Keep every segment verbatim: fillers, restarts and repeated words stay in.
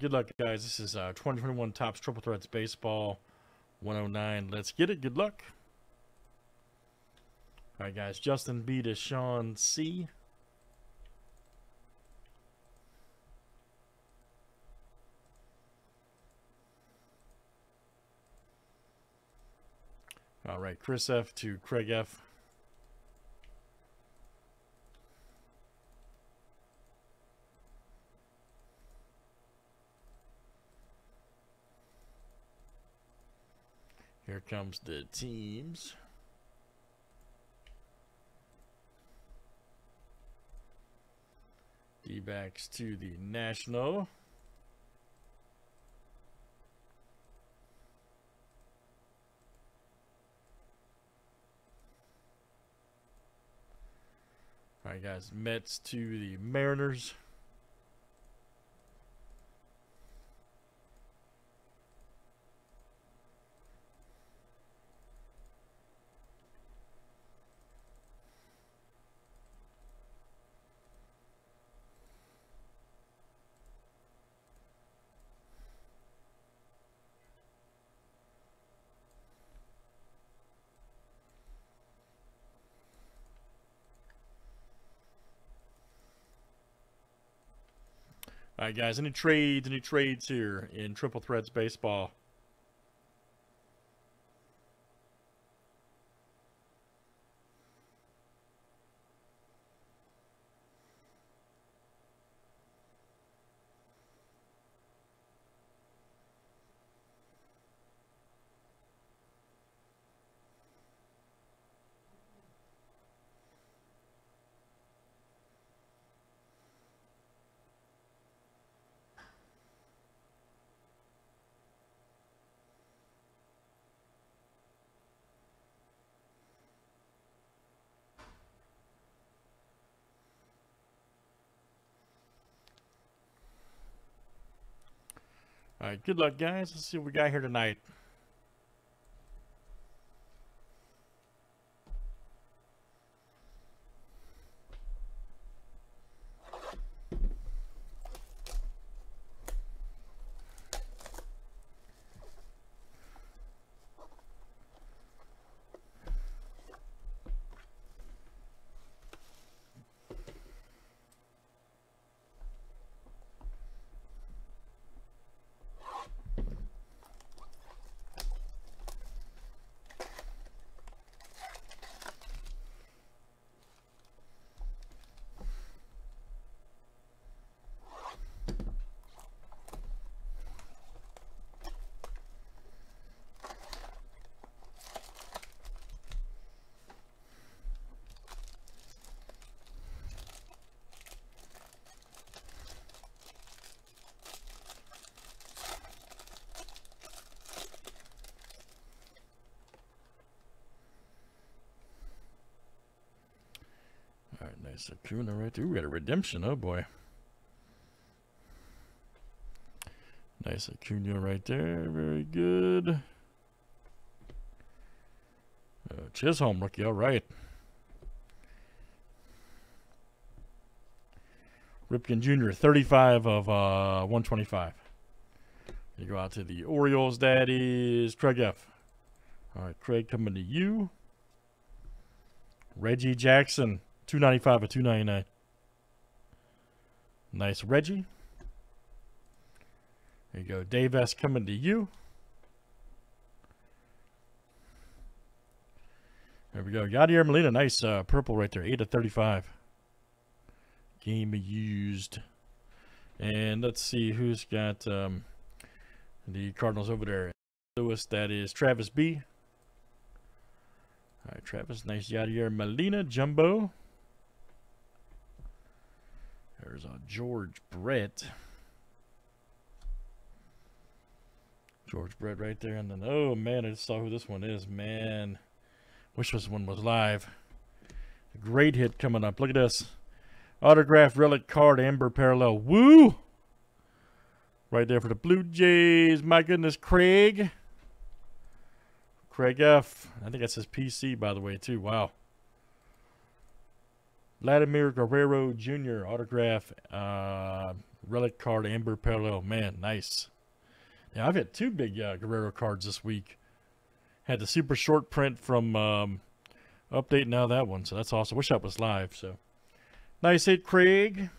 Good luck, guys. This is uh, twenty twenty-one Topps Triple Threads Baseball one oh nine. Let's get it. Good luck. All right, guys. Justin B to Sean C. All right, Chris F to Craig F. Here comes the teams. D-backs to the National. All right, guys, Mets to the Mariners. All right, guys, any trades, any trades here in Triple Threads Baseball? All right, good luck, guys. Let's see what we got here tonight. Nice Acuna right there. We got a redemption. Oh boy. Nice Acuna right there. Very good. Oh, Chisholm rookie. All right. Ripken Junior thirty-five of uh, one twenty-five. You go out to the Orioles. That is Craig F. All right, Craig, coming to you. Reggie Jackson. two ninety-five or two ninety-nine. Nice, Reggie. There you go. Dave S coming to you. There we go. Yadier Molina. Nice uh, purple right there. eight of thirty-five. Game used. And let's see who's got um, the Cardinals over there. Lewis, that is Travis B. All right, Travis. Nice Yadier Molina. Jumbo. There's a George Brett. George Brett right there. And then, oh, man, I just saw who this one is. Man, wish this one was live. A great hit coming up. Look at this. Autograph relic card, amber parallel. Woo! Right there for the Blue Jays. My goodness, Craig. Craig F. I think that's his P C, by the way, too. Wow. Vladimir Guerrero Junior autograph, uh, relic card, amber parallel. Man, nice. Yeah, I've had two big uh, Guerrero cards this week. Had the super short print from um, update now that one, so that's awesome. Wish that was live. So nice hit, Craig.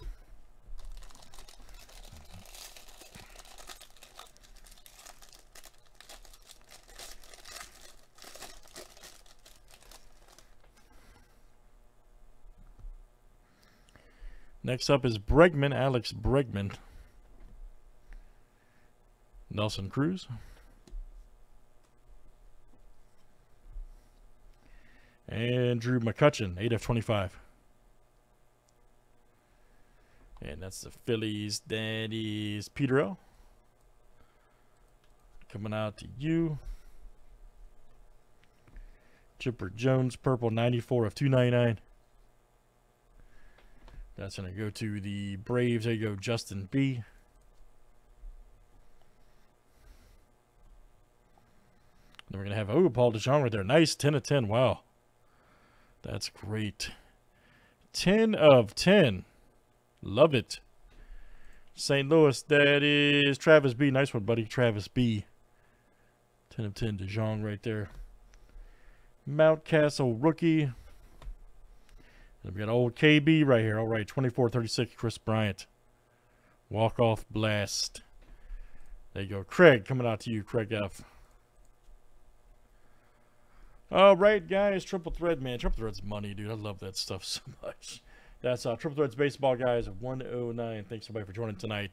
Next up is Bregman, Alex Bregman. Nelson Cruz. Andrew McCutchen, eight of twenty-five. And that's the Phillies. That is Peter L. Coming out to you. Chipper Jones, purple, ninety-four of two ninety-nine. That's going to go to the Braves. There you go, Justin B. Then we're going to have, oh, Paul DeJong right there. Nice, ten of ten. Wow. That's great. ten of ten. Love it. Saint Louis, that is Travis B. Nice one, buddy. Travis B. ten of ten, DeJong right there. Mountcastle rookie. We've got old K B right here. All right, twenty-four thirty-six, Chris Bryant. Walk-off blast. There you go. Craig, coming out to you, Craig F. All right, guys. Triple Thread, man. Triple Thread's money, dude. I love that stuff so much. That's uh, Triple Threads Baseball, guys. one oh nine. Thanks, everybody, for joining tonight.